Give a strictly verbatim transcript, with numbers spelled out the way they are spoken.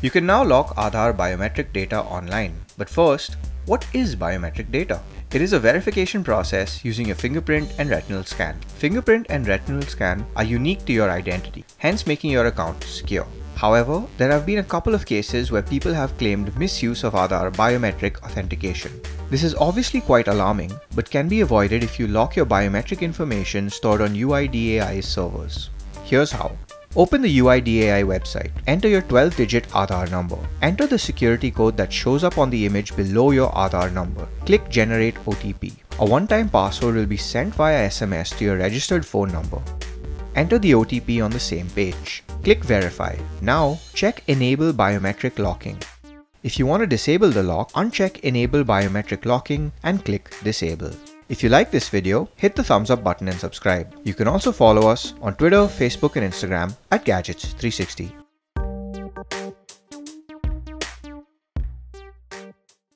You can now log Aadhaar biometric data online. But first, what is biometric data? It is a verification process using a fingerprint and retinal scan. Fingerprint and retinal scan are unique to your identity, hence making your account secure. However, there have been a couple of cases where people have claimed misuse of Aadhaar biometric authentication. This is obviously quite alarming, but can be avoided if you lock your biometric information stored on U I D A I servers. Here's how. Open the U I D A I website, enter your twelve digit Aadhaar number, enter the security code that shows up on the image below your Aadhaar number, click Generate O T P. A one-time password will be sent via S M S to your registered phone number. Enter the O T P on the same page, click Verify. Now, check Enable Biometric Locking. If you want to disable the lock, uncheck Enable Biometric Locking and click Disable. If you like this video, hit the thumbs up button and subscribe. You can also follow us on Twitter, Facebook and Instagram at Gadgets three sixty.